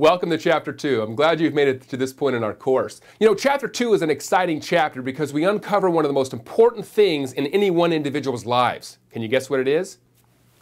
Welcome to Chapter 2. I'm glad you've made it to this point in our course. You know, Chapter 2 is an exciting chapter because we uncover one of the most important things in any one individual's lives. Can you guess what it is?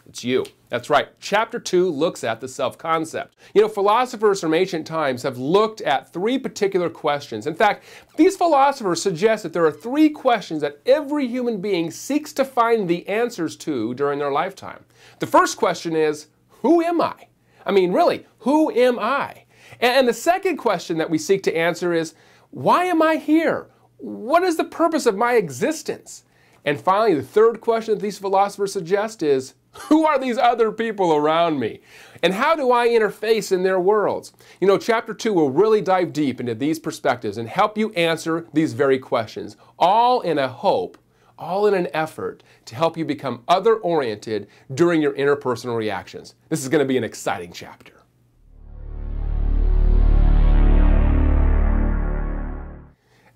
It's you. That's right. Chapter 2 looks at the self-concept. You know, philosophers from ancient times have looked at three particular questions. In fact, these philosophers suggest that there are three questions that every human being seeks to find the answers to during their lifetime. The first question is, who am I? I mean, really, who am I? And the second question that we seek to answer is, why am I here? What is the purpose of my existence? And finally, the third question that these philosophers suggest is, who are these other people around me? And how do I interface in their worlds? You know, Chapter 2 will really dive deep into these perspectives and help you answer these very questions, all in a hope, all in an effort to help you become other-oriented during your interpersonal reactions. This is going to be an exciting chapter.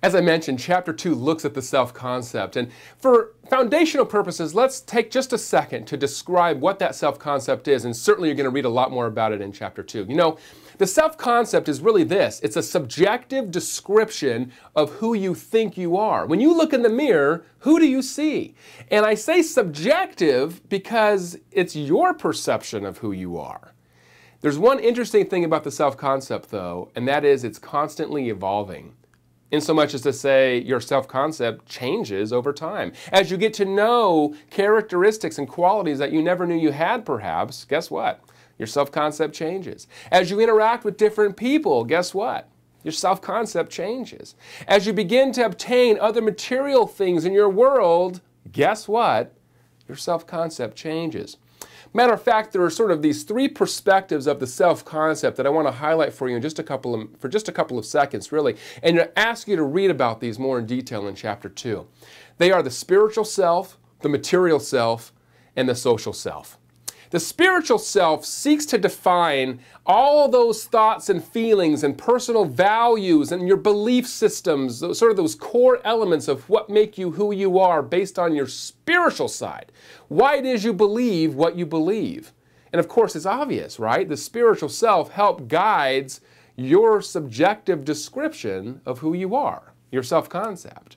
As I mentioned, Chapter 2 looks at the self-concept, and for foundational purposes, let's take just a second to describe what that self-concept is, and certainly you're going to read a lot more about it in Chapter 2. You know, the self-concept is really this. It's a subjective description of who you think you are. When you look in the mirror, who do you see? And I say subjective because it's your perception of who you are. There's one interesting thing about the self-concept, though, and that is it's constantly evolving. In so much as to say your self-concept changes over time. As you get to know characteristics and qualities that you never knew you had, perhaps, guess what? Your self-concept changes. As you interact with different people, guess what? Your self-concept changes. As you begin to obtain other material things in your world, guess what? Your self-concept changes. Matter of fact, there are sort of these three perspectives of the self-concept that I want to highlight for you in just a couple of seconds, really, and to ask you to read about these more in detail in Chapter 2. They are the spiritual self, the material self, and the social self. The spiritual self seeks to define all those thoughts and feelings and personal values and your belief systems, sort of those core elements of what make you who you are based on your spiritual side. Why it is you believe what you believe. And of course, it's obvious, right? The spiritual self guides your subjective description of who you are, your self-concept.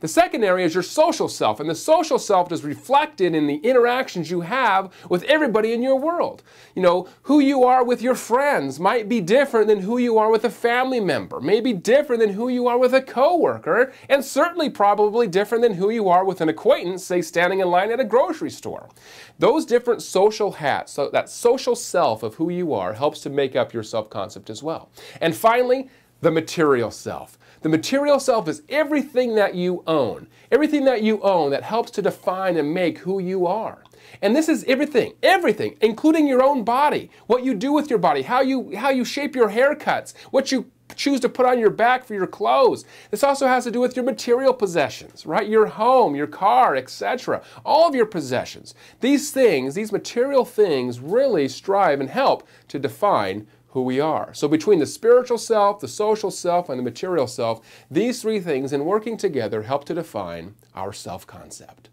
The second area is your social self, and the social self is reflected in the interactions you have with everybody in your world. You know, who you are with your friends might be different than who you are with a family member, maybe different than who you are with a coworker, and certainly probably different than who you are with an acquaintance, say, standing in line at a grocery store. Those different social hats, so that social self of who you are, helps to make up your self-concept as well. And finally, the material self. The material self is everything that you own. Everything that you own that helps to define and make who you are. And this is everything, including your own body, what you do with your body, how you shape your haircuts, what you choose to put on your back for your clothes. This also has to do with your material possessions, right? Your home, your car, etc. All of your possessions. These things, these material things, really strive and help to define who we are. So between the spiritual self, the social self, and the material self, these three things in working together help to define our self-concept.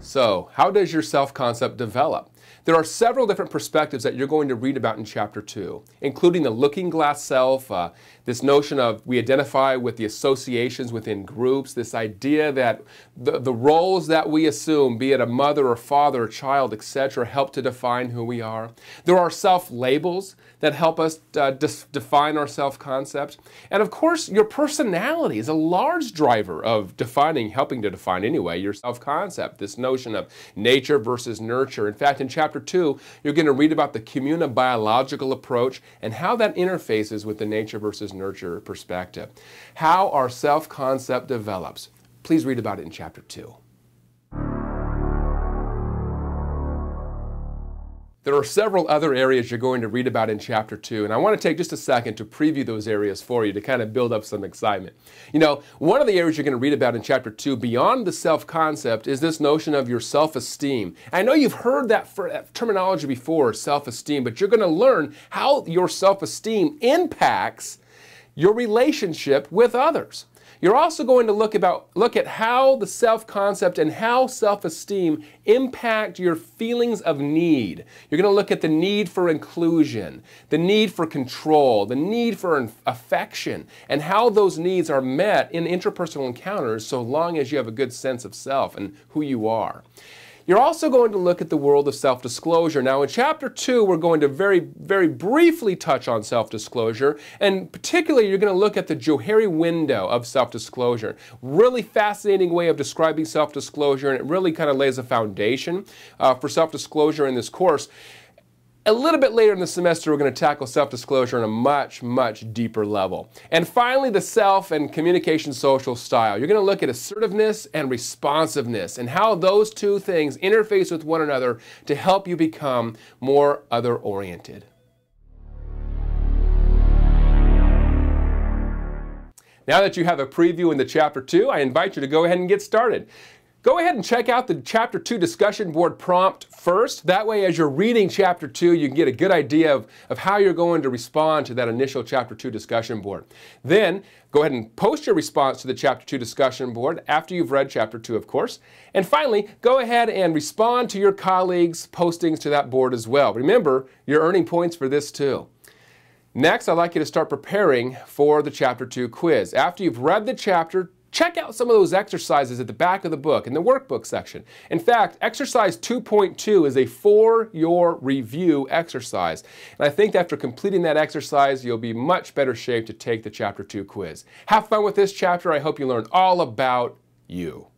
So, how does your self-concept develop? There are several different perspectives that you're going to read about in Chapter 2, including the looking glass self, this notion of we identify with the associations within groups, this idea that the roles that we assume, be it a mother or father or child, etc., help to define who we are. There are self-labels that help us define our self-concept. And of course, your personality is a large driver of defining, helping to define anyway, your self-concept, this notion of nature versus nurture. In fact, in Chapter 2, you're going to read about the communobiological approach and how that interfaces with the nature versus nurture perspective. How our self-concept develops. Please read about it in Chapter 2. There are several other areas you're going to read about in Chapter 2, and I want to take just a second to preview those areas for you to kind of build up some excitement. You know, one of the areas you're going to read about in Chapter 2 beyond the self-concept is this notion of your self-esteem. I know you've heard that terminology before, self-esteem, but you're going to learn how your self-esteem impacts your relationship with others. You're also going to look at how the self-concept and how self-esteem impact your feelings of need. You're going to look at the need for inclusion, the need for control, the need for affection, and how those needs are met in interpersonal encounters so long as you have a good sense of self and who you are. You're also going to look at the world of self-disclosure. Now in Chapter 2, we're going to very, very briefly touch on self-disclosure, and particularly you're going to look at the Johari window of self-disclosure. Really fascinating way of describing self-disclosure, and it really kind of lays a foundation for self-disclosure in this course. A little bit later in the semester, we're going to tackle self-disclosure on a much, much deeper level. And finally, the self and communication social style. You're going to look at assertiveness and responsiveness and how those two things interface with one another to help you become more other-oriented. Now that you have a preview in the Chapter 2, I invite you to go ahead and get started. Go ahead and check out the Chapter 2 discussion board prompt first. That way, as you're reading Chapter 2, you can get a good idea of how you're going to respond to that initial Chapter 2 discussion board. Then, go ahead and post your response to the Chapter 2 discussion board after you've read Chapter 2, of course. And finally, go ahead and respond to your colleagues' postings to that board as well. Remember, you're earning points for this too. Next, I'd like you to start preparing for the Chapter 2 quiz. After you've read the chapter, check out some of those exercises at the back of the book in the workbook section. In fact, exercise 2.2 is a for-your review exercise. And I think after completing that exercise, you'll be much better shape to take the Chapter 2 quiz. Have fun with this chapter. I hope you learned all about you.